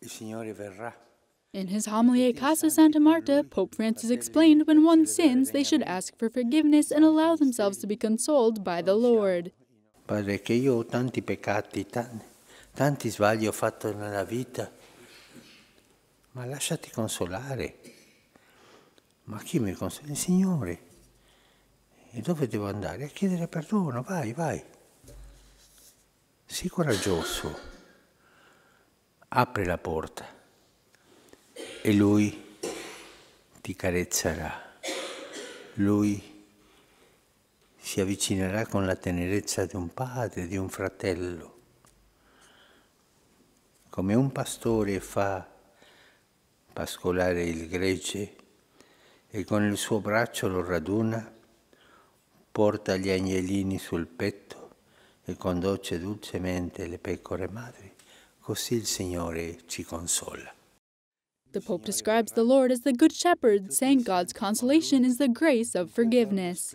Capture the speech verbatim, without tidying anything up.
Il Signore verrà. In his homily at Casa Santa Marta, Pope Francis explained when one sins, they should ask for forgiveness and allow themselves to be consoled by the Lord. Padre, che io ho tanti peccati, tanti, tanti sbagli ho fatto nella vita, ma lasciati consolare. Ma chi mi consola? Il Signore. E dove devo andare? A chiedere perdono, vai, vai. Sii coraggioso, apri la porta. E Lui ti carezzerà, Lui si avvicinerà con la tenerezza di un padre, di un fratello. Come un pastore fa pascolare il gregge e con il suo braccio lo raduna, porta gli agnellini sul petto e conduce dolcemente le pecore madri, così il Signore ci consola. The Pope describes the Lord as the Good Shepherd, saying God's consolation is the grace of forgiveness.